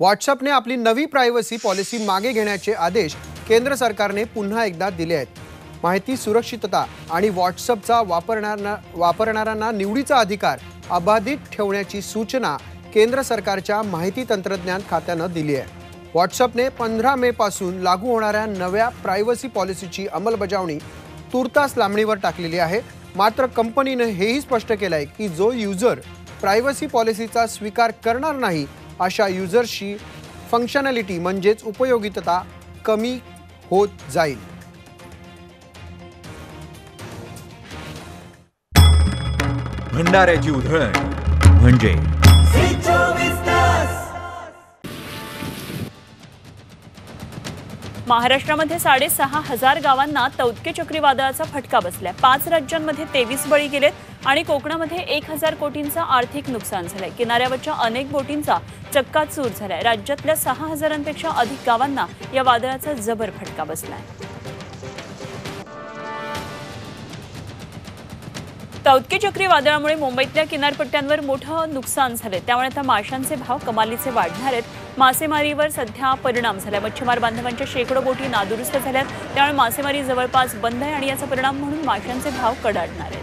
व्हॉट्सअपने आपली नवी privacy policy मागे घेण्याचे आदेश केंद्र सरकारने पुन्हा एकदा दिले आहेत। माहिती सुरक्षितता आणि व्हॉट्सअपचा वापरणाऱ्यांना निवडीचा अधिकार अबाधित ठेवण्याची सूचना केंद्र सरकारच्या माहिती तंत्रज्ञान खात्याने दिली आहे। व्हॉट्सअपने 15 मे पासून लागू होणाऱ्या नव्या प्रायव्हसी पॉलिसीची अंमलबजावणी तुर्तास लांबणीवर टाकलेली आहे। मात्र कंपनीने हेही स्पष्ट केले आहे की जो यूजर प्रायव्हसी पॉलिसीचा स्वीकार करणार नाही अशा यूजर्सची फंक्शनॅलिटी म्हणजेच उपयोगिता कमी होत जाईल। भंडाऱ्याची उधळण म्हणजे महाराष्ट्रामध्ये 6,500 गावांना तौतके चक्रीवादळाचा फटका बसलाय। 5 राज्यांमध्ये 23 बळी गेलेत आणि कोकणामध्ये 1,000 कोटींचा आर्थिक नुकसान झालंय। किनाऱ्यावरच्या अनेक बोटींचा चक्काचूर झालाय। राज्यातल्या 6,000पेक्षा अधिक गावांना या वादळाचा जबर फटका बसलाय। तौतके चक्रीवादळामुळे मुंबईतल्या किनारपट्ट्यांवर मोठं नुकसान झाले, त्यामुळे आता माशांचे भाव कमालीचे वाढणार आहेत। मासेमारीवर सध्या परिणाम झाला। मच्छीमार बांधवांच्या शेकडो बोटी नादुरुस्त झाल्यात, त्यामुळे मासेमारी जवळपास बंद आहे आणि याचा परिणाम म्हणून माशांचे भाव कडाडणार आहेत।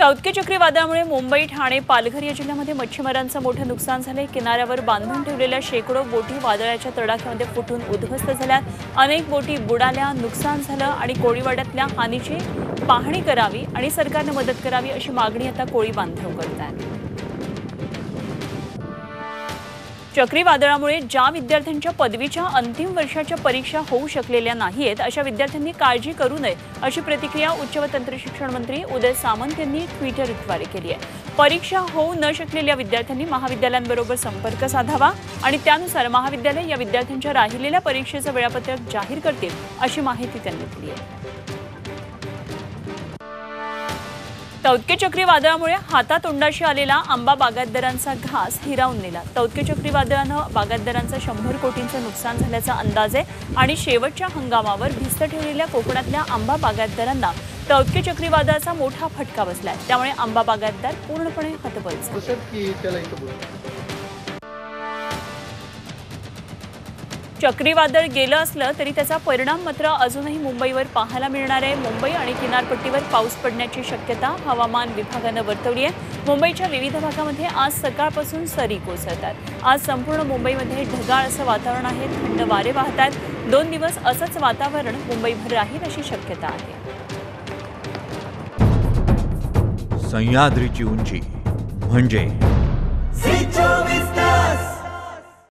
तौतके चक्रीवादळामुळे मुंबई, ठाणे, पालघर या जिल्ह्यामध्ये मच्छीमारांचं मोठं नुकसान झाले। किनाऱ्यावर बांधून ठेवलेल्या शेकडो बोटी वादळाच्या तडाख्यामध्ये फुटून उद्ध्वस्त झाल्या। अनेक बोटी बुडाल्या, नुकसान झालं आणि कोळीवाड्यातल्या हानीची पाहणी करावी आणि सरकारने मदत करावी अशी मागणी आता कोळी बांधव करतात। चक्रीवादळामुळे ज्या विद्यार्थ्यांच्या पदवीच्या अंतिम वर्षाच्या परीक्षा होऊ शकलेल्या नाहीत अशा विद्यार्थ्यांनी काळजी करू नये अशी प्रतिक्रिया उच्च व तंत्रशिक्षण मंत्री उदय सामंत यांनी ट्विटरद्वारे केली आहे। परीक्षा होऊ न शकलेल्या विद्यार्थ्यांनी महाविद्यालयांबरोबर संपर्क साधावा आणि त्यानुसार महाविद्यालय या विद्यार्थ्यांच्या राहिलेल्या परीक्षेचं वेळापत्रक जाहीर करतील अशी माहिती त्यांनी दिली आहे। तौतके चक्रीवादळामुळे हातातोंडाशी आलेला आंबा बागायतदारांचा घास हिरावून नेला। तौतके चक्रीवादळानं बागायतदारांचं 100 कोटींचं नुकसान झाल्याचा अंदाज आहे आणि शेवटच्या हंगामावर भिस्त ठेवलेल्या कोकणातल्या आंबा बागायतदारांना तौतके चक्रीवादळाचा मोठा फटका बसलाय, त्यामुळे आंबा बागायतदार पूर्णपणे हतबल। चक्रीवादळ गेलं असलं तरी त्याचा परिणाम मात्र अजूनही मुंबईवर पाहायला मिळणार आहे। मुंबई आणि किनारपट्टीवर पाऊस पडण्याची शक्यता हवामान विभागानं वर्तवली आहे। मुंबईच्या विविध भागामध्ये आज सकाळपासून सरी कोसळतात। आज संपूर्ण मुंबईमध्ये ढगाळ असं वातावरण आहे, थंड वारे वाहत आहेत। 2 दिवस असंच वातावरण मुंबईभर राहील अशी शक्यता आहे। सह्याद्रीची उंची म्हणजे